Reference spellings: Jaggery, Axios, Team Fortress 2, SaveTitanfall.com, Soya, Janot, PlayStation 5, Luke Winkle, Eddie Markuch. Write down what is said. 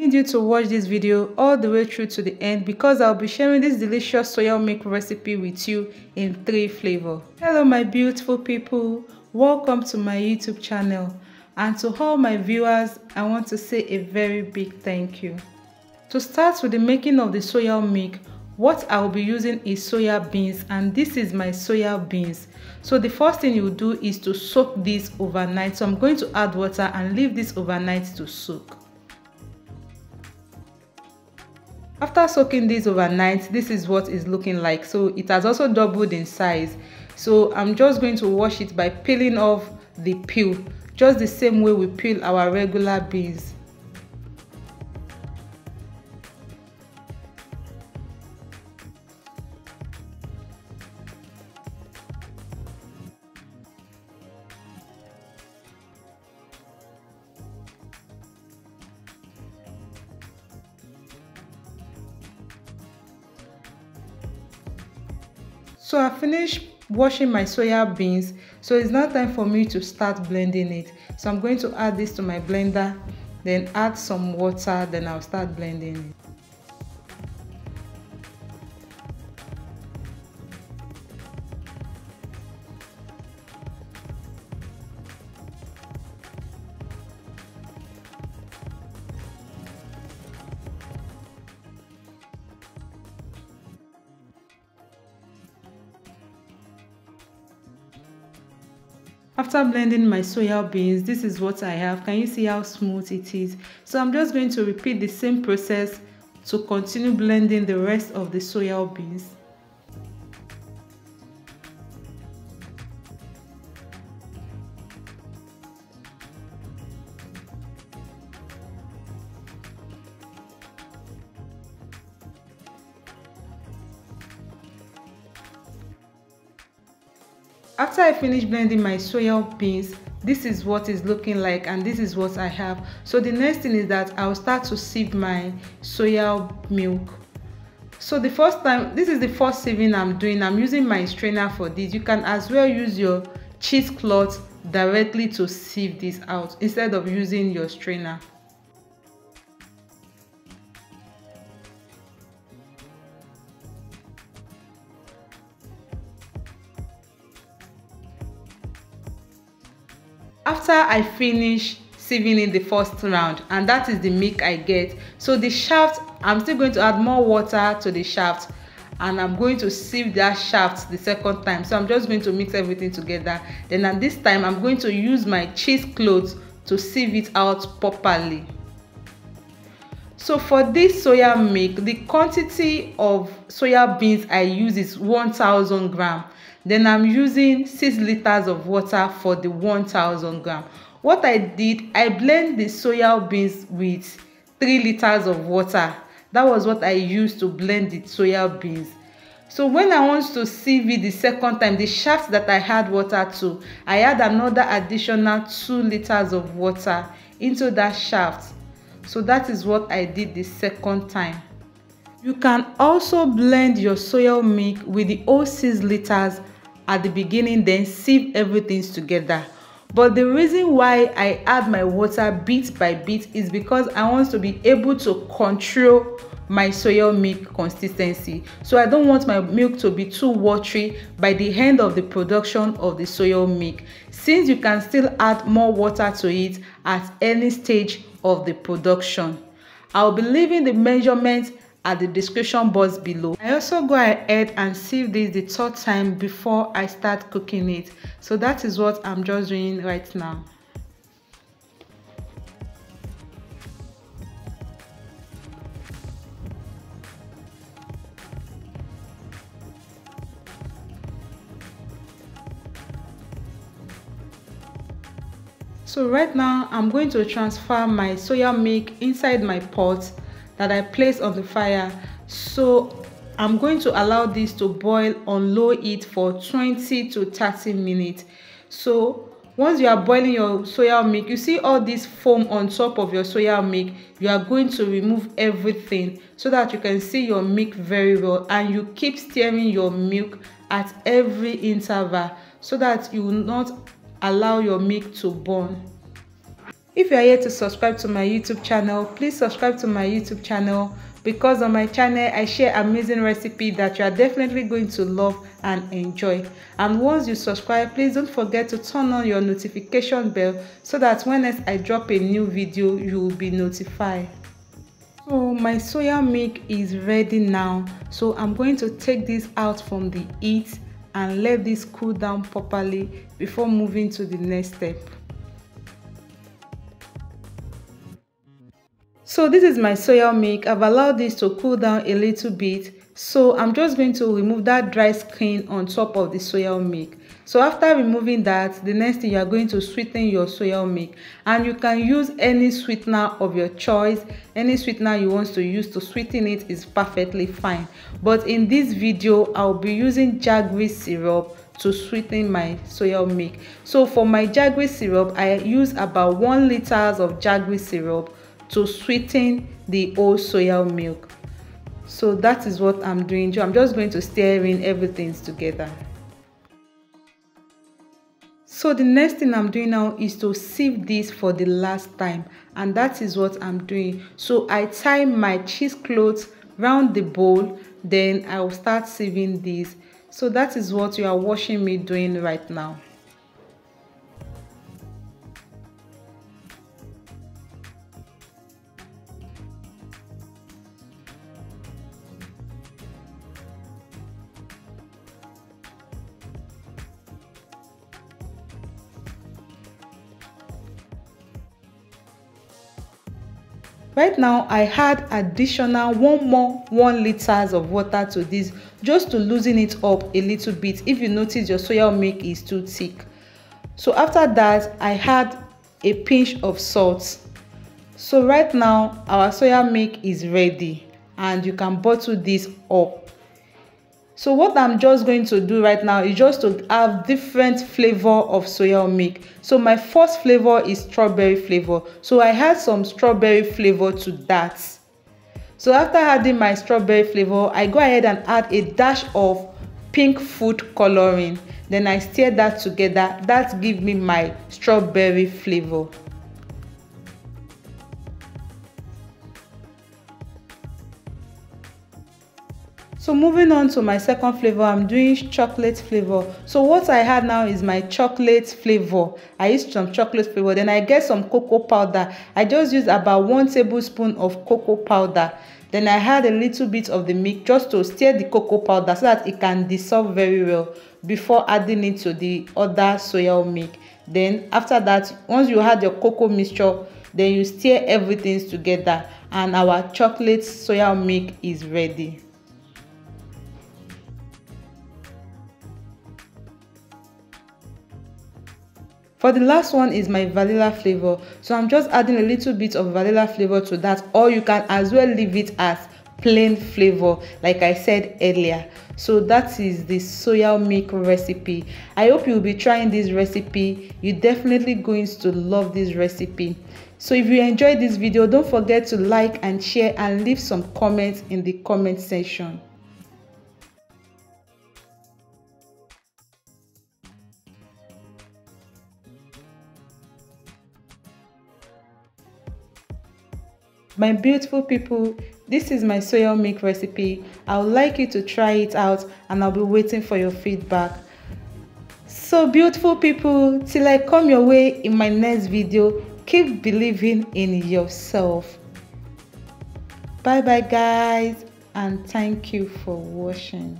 I need you to watch this video all the way through to the end because I'll be sharing this delicious soya milk recipe with you in 3 flavors. Hello my beautiful people, welcome to my YouTube channel, and to all my viewers I want to say a very big thank you. To start with the making of the soya milk, what I'll be using is soya beans, and this is my soya beans. So the first thing you do is to soak this overnight. So I'm going to add water and leave this overnight to soak. After soaking this overnight, this is what it's looking like. So it has also doubled in size. So I'm just going to wash it by peeling off the peel, just the same way we peel our regular beans. So I finished washing my soya beans, so it's now time for me to start blending it. So I'm going to add this to my blender, then add some water, then I'll start blending it. After blending my soya beans, this is what I have. Can you see how smooth it is? So I'm just going to repeat the same process to continue blending the rest of the soya beans. After I finish blending my soya beans, this is what it's looking like, and this is what I have. So the next thing is that I'll start to sieve my soya milk. So this is the first sieving I'm doing. I'm using my strainer for this. You can as well use your cheesecloth directly to sieve this out instead of using your strainer. After I finish sieving in the first round, and that is the milk I get. So the shaft, I'm still going to add more water to the shaft, and I'm going to sieve that shaft the second time. So I'm just going to mix everything together. Then at this time, I'm going to use my cheesecloth to sieve it out properly. So for this soya milk, the quantity of soya beans I use is 1000 grams. Then I'm using 6 liters of water for the 1000 grams. What I did, I blend the soya beans with 3 liters of water. That was what I used to blend the soya beans. So when I want to sieve it the second time, the shaft that I had water to, I add another additional 2 liters of water into that shaft. So that is what I did the second time. You can also blend your soya milk with the whole 6 liters at the beginning, then sieve everything together. But the reason why I add my water bit by bit is because I want to be able to control my soya milk consistency. So I don't want my milk to be too watery by the end of the production of the soya milk, since you can still add more water to it at any stage of the production. I'll be leaving the measurements at the description box below. I also go ahead and sieve this the third time before I start cooking it. So that is what I'm just doing right now. So right now I'm going to transfer my soya milk inside my pot that I placed on the fire. So I'm going to allow this to boil on low heat for 20 to 30 minutes. So once you are boiling your soya milk, you see all this foam on top of your soya milk, you are going to remove everything so that you can see your milk very well, and you keep stirring your milk at every interval so that you will not allow your milk to burn. If you are yet to subscribe to my YouTube channel, please subscribe to my YouTube channel, because on my channel I share amazing recipes that you are definitely going to love and enjoy. And once you subscribe, please don't forget to turn on your notification bell so that when I drop a new video, you will be notified. So my soya milk is ready now, so I'm going to take this out from the heat and let this cool down properly before moving to the next step. So this is my soya milk. I've allowed this to cool down a little bit, so I'm just going to remove that dry skin on top of the soya milk. So after removing that, the next thing, you are going to sweeten your soya milk, and you can use any sweetener of your choice. Any sweetener you want to use to sweeten it is perfectly fine, but in this video I'll be using Jaggery syrup to sweeten my soya milk. So for my Jaggery syrup, I use about 1 liter of Jaggery syrup to sweeten the whole soya milk. So that is what I'm doing. I'm just going to stir in everything together. So the next thing I'm doing now is to sieve this for the last time, and that is what I'm doing. So I tie my cheesecloth round the bowl, then I will start sieving this. So that is what you are watching me doing right now. Right now, I add additional 1 more 1 liters of water to this, just to loosen it up a little bit if you notice your soya milk is too thick. So after that, I add a pinch of salt. So right now, our soya milk is ready, and you can bottle this up. So what I'm just going to do right now is just to have different flavor of soya milk. So my first flavor is strawberry flavor, so I add some strawberry flavor to that. So after adding my strawberry flavor, I go ahead and add a dash of pink food coloring, then I stir that together. That gives me my strawberry flavor. So moving on to my second flavor, I'm doing chocolate flavor. So what I add now is my chocolate flavor. I used some chocolate flavor, then I get some cocoa powder. I just use about 1 tablespoon of cocoa powder. Then I add a little bit of the milk just to stir the cocoa powder so that it can dissolve very well before adding it to the other soya milk. Then after that, once you add your cocoa mixture, then you stir everything together, and our chocolate soya milk is ready. For the last one is my vanilla flavor, so I'm just adding a little bit of vanilla flavor to that, or you can as well leave it as plain flavor like I said earlier. So that is the soya milk recipe. I hope you'll be trying this recipe. You're definitely going to love this recipe. So if you enjoyed this video, don't forget to like and share, and leave some comments in the comment section. My beautiful people, this is my soya milk recipe. I would like you to try it out, and I'll be waiting for your feedback. So beautiful people, till I come your way in my next video, keep believing in yourself. Bye bye guys, and thank you for watching.